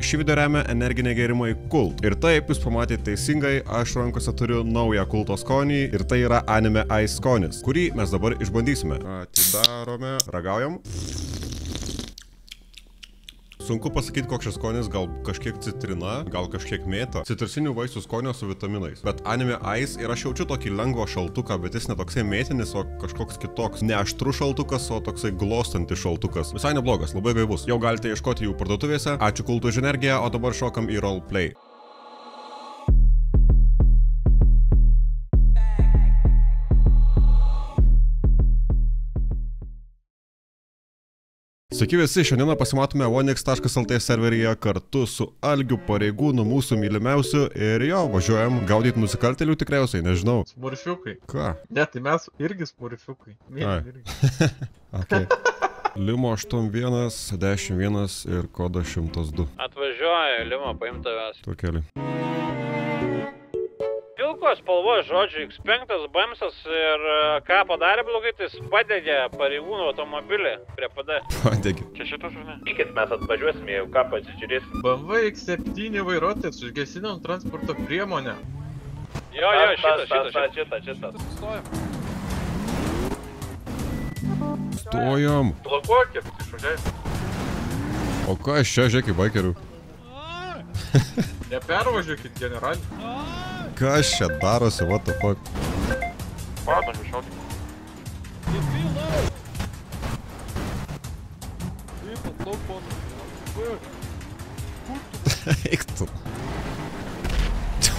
Šį video remia energiniai gėrimai Kult. Ir taip, jūs pamatėte teisingai, aš rankose turiu naują Kulto skonį ir tai yra Anime Eyes skonis, kurį mes dabar išbandysime. Atidarome, ragaujam. Sunku pasakyti, koks šis skonis, gal kažkiek citrina, gal kažkiek mėta. Citrusinių vaisių skonio su vitaminais. Bet Anime Eyes ir aš jaučiu tokį lengvą šaltuką, bet jis ne toksai mėtinis, o kažkoks kitoks. Ne aštrus šaltukas, o toksai glostantis šaltukas. Visai neblogas, labai gaivus. Jau galite ieškoti jų parduotuvėse. Ačiū Kultui už energiją, o dabar šokam į roleplay. Sveiki visi, šiandieną pasimatome onex.lt serveryje kartu su Algiu, pareigūnu, mūsų mylimiausiu, ir jo, važiuojam gaudyti nusikaltelių tikriausiai, nežinau. Smurfiukai. Ką? Ne, tai mes irgi smurfiukai. Mėgim irgi. Okay. Limo 81, 11 ir koda 102. Atvažiuoju, Limo, paim tavęs. Tu keli. Pilkos spalvos žodžiu, X5 bamsas, ir ką padarė blogai, tai padegė pareigūnų automobilį prie PD. Padegė. Čia šitas žinai. Tikit, mes atvažiuosime, jau ką pasižiūrėsim. BMW X7 vairuotis, užgesinom transporto priemonę. Jo, jo, šitas. Stojam. Blokuokit, išvažiavim. O ką aš čia, žiūrėk, į baikerių. Nepervažiuokit, generalį. Kas čia darosi, what the fuck? Pabandžiu šokį. Eik tu.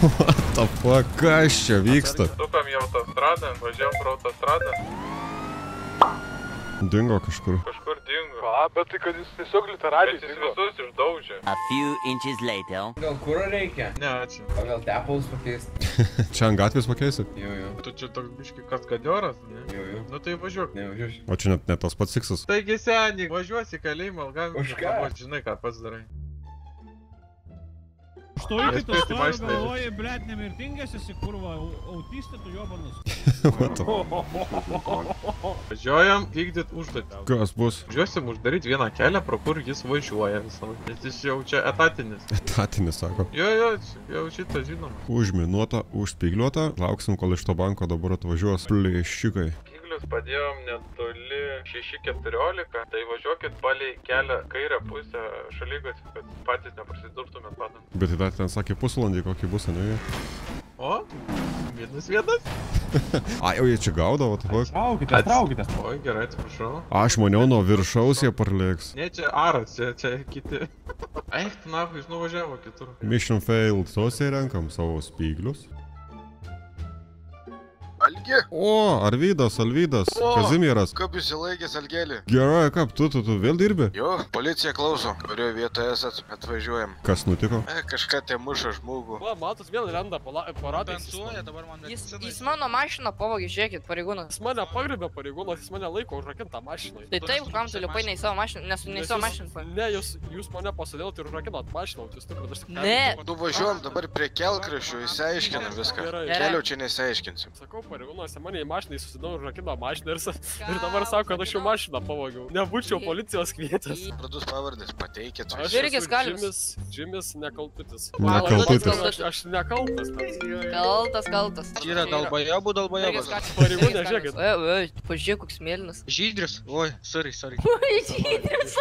What the fuck, kas čia vyksta? Sukam į autostradą, važiuojam pro autostradą. Dingo kažkur. Kažkur dingo. A, bet tai kad jis tiesiog literaliai dingo. Bet jis visus išdaužė. A few inches later. Gal kuro reikia? Ne, ačiū. O gal tepalus pakeisti? Čia ant gatvės pakeisit? Jo. Tu čia toks biški kaskadioras, ne? Jo. Nu tai važiuok. Ne, važiuosi. O čia net tas pats Siksas. Taigi seniai, važiuosi į kalėjimą, gal galbūt žinai, ką pats darai. Štojai tu stovi, galvoji, blet, nemirtingas esi, kurva, autistė tu jobanus. Važiuojam vykdyt užduotį. Kas bus? Važiuosim uždaryt vieną kelią, pro kur jis važiuoja visą. Nes jis jau čia etatinis. Etatinis, sako. Jo, šitą žinom. Užminuota, užspigliuota. Lauksim, kol iš to banko dabar atvažiuos plėšikai. Padėjom netoli 6.14, tai važiuokit palei kelią kairę pusę šalygatvį, kad patys neprasidurtumėt padam. Bet tai ten sakė pusvalandį kokį bus, ne? O, vienas. Ai, jau jie čia gaudavo, tai va. Atraukite. Oi, gerai, atsiprašau. Aš maniau, nuo viršaus jie parlėks. Ne, čia aras, čia kiti. Eik, tu naku, jis nuvažiavo kitur. Mission failed, tosiai renkam savo spyglius. O, Alvydas, Kazimieras. Kaip jūs įlaikės, Algėlį? Gerai, kaip tu vėl dirbi? Jo, policija klauso, kurioje vietoje esat, atvažiuojam. Kas nutiko? Kažką tai muša žmogų. Va, matos vėl renda paradais. Jis mano mašiną pavogė, žiūrėkit, pareigūnas. Jis mane pagribė, pareigūnas, jis mane laiko užrakintą mašiną. Tai taip, kam tu liupai nei savo mašiną, nes nei savo mašiną. Ne, jūs mane pasadėlėt ir užrakinat mašiną, jūs turbūt aš tik... Ne! Tu važiuojam dabar prie kelkraščių, įsiaiškinam viską. Keliau čia nesiaiškinsim. Mane į mašiną įsusidau ir rakino mašiną ir dabar sako, kad aš jau mašiną pavogiau. Nebūčiau policijos kvietęs. Pradus pavardės, pateikėt. Aš esu Džimis Nekaltutis. Nekaltutis. Aš nekaltas. Kaltas. Yra dalbajabas. Pareigūnė, žiūrėkit. Pažiūrėk, koks mėlynas. Žydrius. Oi, sorry. Oi, Žydrius.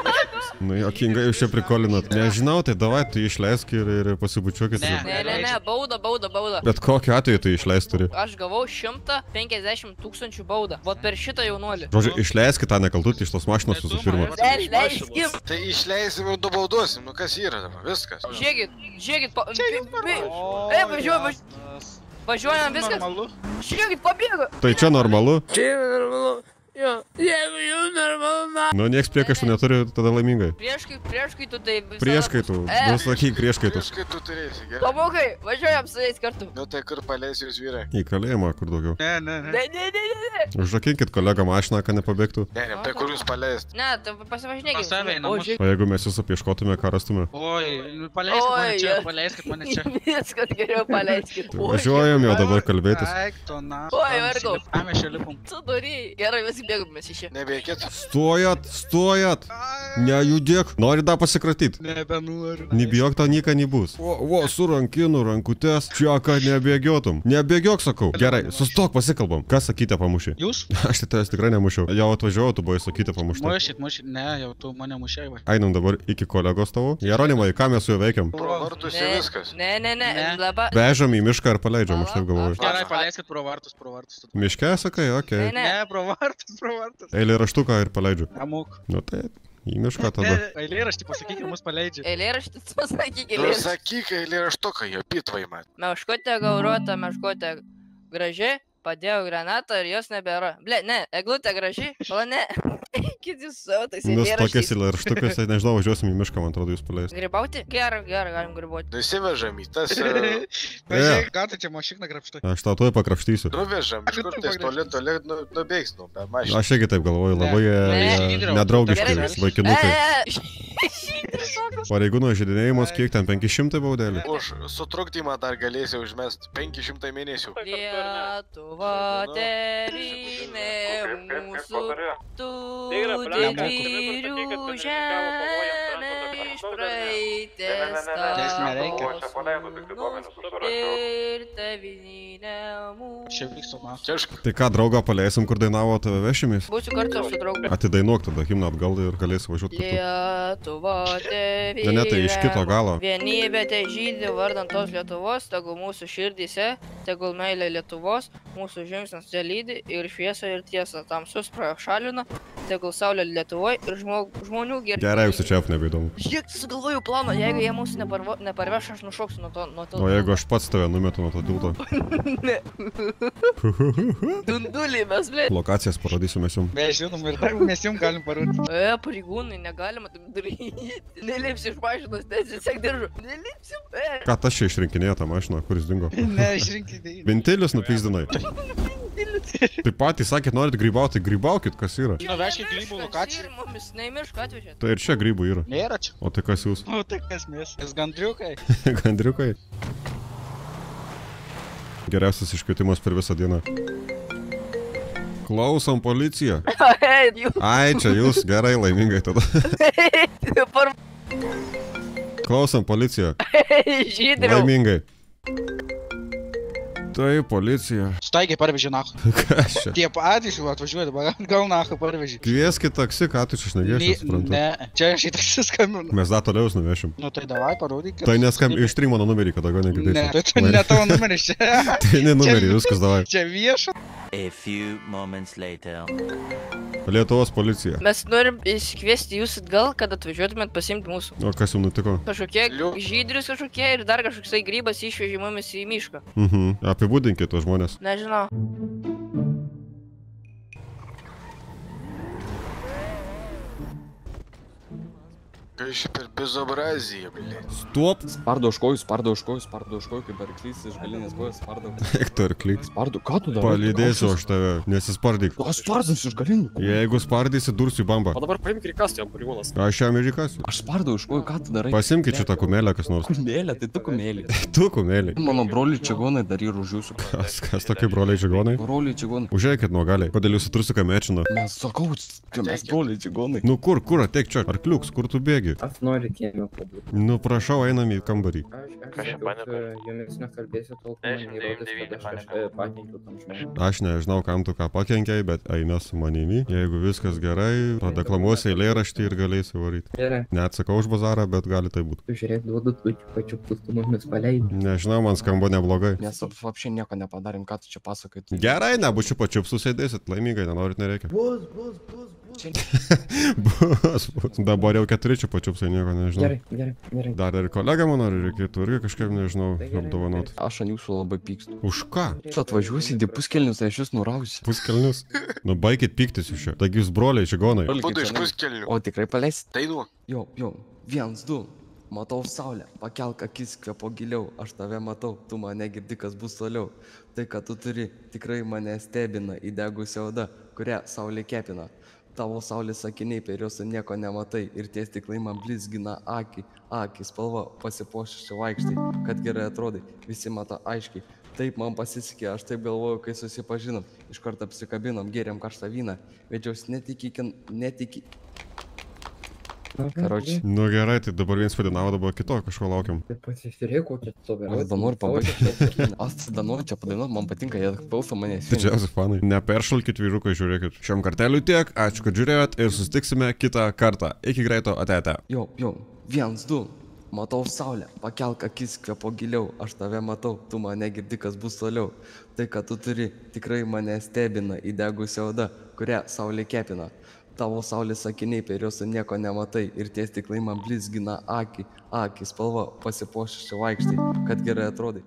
Nu, jokingai jūs čia prikolinat. Nežinau, tai davai, tu išleisk ir pasibučiuokit. Ne, bauda. Bet kokiu atveju tu išleist turi. Aš gavau 150 000 baudą. Vat per šitą jaunuolį. Žodžiu, išleiskit tą nekaltutį iš tos mašinos jūsų firmą. Išleiskim. Tai išleisim ir dubauduosim, nu kas yra dabar, viskas. Žiūrėkit, važiuojam viskas. Žiūrėkit, pabėgo. Tai čia normalu? Čia normalu. Jo, jeigu jau normalu. Nu, nieks priekaištų neturi, tada laimingai. Prieškaitų tai... Prieškaitų, nusakyk prieškaitų. Prieškaitų turėsi, gerai. Pamokai, važiuojam su jais kartu. Nu, tai kur paleis jūs vyrai? Į kalėjimą, kur daugiau. Ne. Užrakinkit kolegą mašiną, kad nepabėgtų. Ne, tai kur jūs paleist? Ne, tai pasivažinėkit. Pasavei namus. O jeigu mes jūs apieškotume, ką rastume? Oi, paleiskit mane čia. Viskas geriau paleiskit. Važiuojam jau dabar kalbėtis. dirbame iš čia. Nebėkit. Stojat, stojat. Nejudėk. Nori dar pasikratyt? Nebenoriu. Nebijok, to nieka nebus. O, su rankinu, rankutės. Čia, kad nebėgiotum. Nebėgiok, sakau. Gerai, sustok, pasikalbam. Kas sakyte pamušė? Jūs? Aš tai tavęs tikrai nemušiau. Jau atvažiavau, tu buvai sakyte pamušti. Mušit, mušit, ne, jau tu mane mušiai. Einam dabar iki kolegos tavo. Jeronimai, ką mes su juo veikiam? Pro vartus ir viskas. Ne. Labai. Vežam į mišką ar paleidžiam, aš taip galvoju. Gerai, paleiskit pro vartus, pro vartus. Miške sakai, okei. Ne, pro vartus, pro vartus. Eilė raštuką ir paleidžiu. Amuk. Nu taip, į mišką tada. Eilėraštį pasakyk ir mus paleidžia. Eilėraštį pasakyk, eilėraštį. Pasakyk eilėraštuką, jo pitvai man. Meškutė gauruota, meškutė graži, padėjau granatą ir jos nebėra. Ble, ne, eglutė graži, plane. Eikit jūs savo tais eilėraščiais. Nes tokias eilėraštukas, tai nežinau, važiuosim į mišką, man atrodo, jūs paleis. Grybauti? Gerai, gerai, galim grybauti. Nusivežam į tas... Pažiūrėk, ką tu čia mašikną krapštai? Aš tau tuoj pakrapštysiu. Nuvežam, iš kur tais toli nubeigs, nu, be mašinų. Aš irgi taip galvoju, labai nedraugiškai vaikinukai. Pareigūno žydinėjimas, kiek ten 500 baudėlį? Už sutrukdymą dar galėsiu užmest 500 mėnesių. Lietuva tėvynė mūsų tu. Didvyrių žemė iš praeitės tavo ir tevininė mūsų. Tai ką, draugą paleisim, kur dainavo tave vešimis? Būsiu kartu su draugu. Atidainuok tada himną atgal ir galėsi važiuoti kartu. Lietuva tevininė. Ne, tai iš kito galo. Vienybė te žydė vardant tos Lietuvos, tegu mūsų širdyse, tegul meilė Lietuvos, mūsų žingsnis te lydi ir šviesą ir tiesą tamsus prašalina. Tegul saulė Lietuvoje ir žmonių gerbėjai. Gerai, jūsų čia apnebe įdomu. Žiūrėk, sugalvoju planą, jeigu jie mūsų neparveš, aš nušoksiu nuo to dildo. O jeigu aš pats tave numetu nuo to dildo? Ne. Dundulį mes, blėt. Lokacijas parodysiu mes jums. Mes žinom ir dar mes jums galim parodyti. Pareigūnai, negalima taip daryti. Nelipsi iš mašinos, tiesiog diržu. Nelipsi. Ką tas čia išrinkinėjo tą mašiną, kuris dingo? Ne, išrinkinėjo. Ventilius nupyzdinai. Taip patys sakėt, norit grybauti, grybaukit, kas yra. Naveškit grybų lokaciją. Tai ir čia grybų yra. Nėra čia. O tai kas jūs? O tai kas mes? Kas gandriukai? Gandriukai. Geriausias iškvietimas per visą dieną. Klausom policiją. Ai, čia jūs, gerai, laimingai tada. Klausom policiją. Žydriau. Laimingai. Tai policija. Staigiai parvežė nacho. Kas čia? Tie patys jau atvažiuoja dabar, gal nacho parvežė. Kvieskit taksi, ką tu čia šnegėsi, suprantu. Ne, čia aš į taksi skambinu. Mes dar toliau nuvežim. Nu tai davai, parodyk. Tai neskambinu, ištryk mano numerį, kad daugiau negirdėsiu. Ne, tai ne tavo numeris čia. Tai ne numerį, viskas davai. Čia viešo. Lietuvos policija. Mes norim iškviesti jūs atgal, kad atvažiuotumėt pasiimti mūsų. O kas jums nutiko? Kažkokie žydrius kažkokie ir dar kažkoksai grybas išvežė mumis į mišką. Apibūdinkit tos žmonės. Nežinau. Aš per bezobraziją, blė. Stop. Spardo už kojų, kaip arklys iš galinės kojos, spardo. Eik tu arklys. Spardo, ką tu dabar? Palydėsiu aš tave, nesispardyk. Aš spardysiu iš galinių. Jeigu spardysi, dursiu į bambą. O dabar paimk reikasiu jam, pareigūnas. Aš jam ir reikasiu. Aš spardo už kojų, ką tu darai? Pasimkit šitą kumelę, kas nors. Kumelę, tai tu kumelį. Tu kumelį. Mano broliai čigonai dar ir už jūsų. Kas tokie broliai čigonai? Broliai čigonai. Užeikit nuogaliai. Kodėl jūs trusiką mečina? Mes sakau, mes broliai čigonai. Nu kur ateik čia? Arkliuks, kur tu bėgi? Aš noriu kiemio padėti. Nu prašau, einam į kambarį. Aš jomis nekalbėsiu tol, kad man įrodys, kad aš pakenkiu tam žmogui. Aš nežinau, kam tu ką pakenkiai, bet eime su manimi. Jeigu viskas gerai, padeklamuosi eilėraštį ir galėsi varyti. Gerai. Neatsakau už bazarą, bet gali tai būti. Žiūrėk, duodu pačiu pustumomis paleidžiu. Nežinau, man skamba neblogai. Nes apšai nieko nepadarėm, ką tu čia pasakai. Gerai, nebučiu pačiu, susėdėsit, laimingai, nenorit, nereikia. Dabar jau 4 čia pačiupsai, nieko nežinau. Gerai. Dar ir kolega mano reikėtų irgi kažkaip, nežinau, apdovanoti. Aš an jūsų labai pykstu. Už ką? Jūs atvažiuosit į puskelnius, aš jūs nurausiu. Puskelnius? Nu baikit pyktis iš čia. Taigi jūs broliai, čigonai. Būtų iš puskelnių. O tikrai paleisit? Tai duok. Jau, 1, 2. Matau saulę, pakelk akis, kvepo giliau, aš tave matau, tu mane girdi, kas bus toliau. Tai, kad tu turi, tikrai mane stebina įdegusi oda, kurią saulė kepina. Tavo saulės akiniai, per juos nieko nematai ir tie stiklai man blizgina akį spalva, pasipuošusi vaikštai, kad gerai atrodai, visi mato aiškiai. Taip man pasisekė, aš taip galvoju, kai susipažinom, iš karto apsikabinom, gėrėm karštą vyną, vedžiaus netiki. Karoči. Nu gerai, tai dabar vienas padinavo, dabar kito kažko laukiam. Taip pasisirėjau, kokia tu vėliau. Aš danoriu pabaigti. Aš danoriu čia padainuot, man patinka, jie klauso manęs. Didžiausi fanai. Neperšalkit vyrukai, žiūrėkit. Šiam karteliu tiek, ačiū kad žiūrėjot ir susitiksime kitą kartą. Iki greito, ate. Jau, 1, 2. Matau saulę, pakelk akis, kvepo giliau, aš tave matau, tu mane girdi, kas bus toliau. Tai, ką tu turi, tikrai mane stebina įdegusi oda, kurią saulė kepina. Tavo saulės akiniai, per juos nieko nematai ir tie stiklai man blizgina akį spalva, pasipuošusi vaikštai, kad gerai atrodai.